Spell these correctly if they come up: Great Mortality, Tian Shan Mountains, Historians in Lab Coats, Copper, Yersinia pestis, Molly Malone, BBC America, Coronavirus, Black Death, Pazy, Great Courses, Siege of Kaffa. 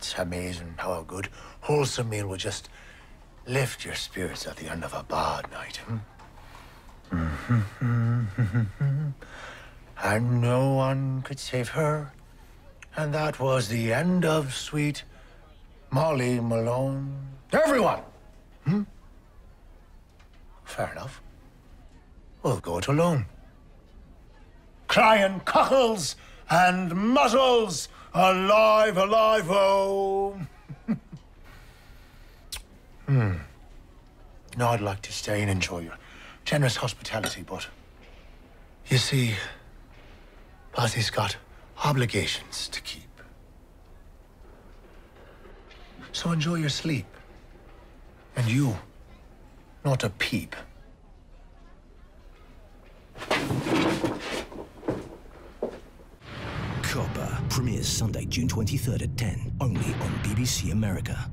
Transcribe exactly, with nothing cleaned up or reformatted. It's amazing how a good, wholesome meal will just lift your spirits at the end of a bad night. Hmm? And no one could save her. And that was the end of sweet Molly Malone. Everyone! Hmm? Fair enough. We'll go it alone. Crying cockles and muzzles, alive, alive, oh. Hmm. No, I'd like to stay and enjoy your generous hospitality, but you see, Pazy's got obligations to keep. So enjoy your sleep. And you, not a peep. Copper premieres Sunday, June twenty-third at ten, only on B B C America.